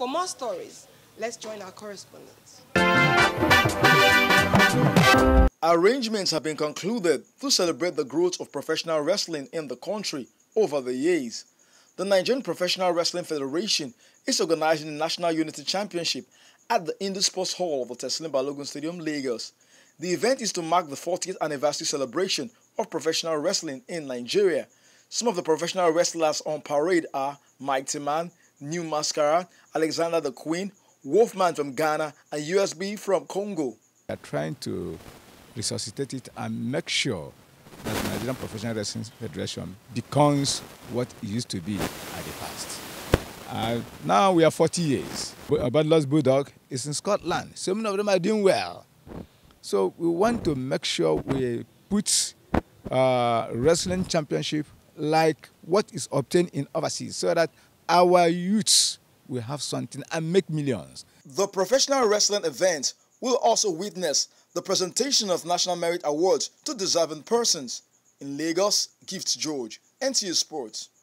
For more stories, let's join our correspondents. Arrangements have been concluded to celebrate the growth of professional wrestling in the country over the years. The Nigerian Professional Wrestling Federation is organizing the National Unity Championship at the Indoor Sports Hall of the Teslim Balogun Stadium, Lagos. The event is to mark the 40th anniversary celebration of professional wrestling in Nigeria. Some of the professional wrestlers on parade are Mike Timan, New Mascara, Alexander the Queen, Wolfman from Ghana, and USB from Congo. We are trying to resuscitate it and make sure that the Nigerian Professional Wrestling Federation becomes what it used to be at the past. Now we are 40 years. About Lost Bulldog is in Scotland. So many of them are doing well. So we want to make sure we put wrestling championship like what is obtained in overseas so that our youths will have something and make millions. The professional wrestling event will also witness the presentation of National Merit Awards to deserving persons. In Lagos, Gift George, NTA Sports.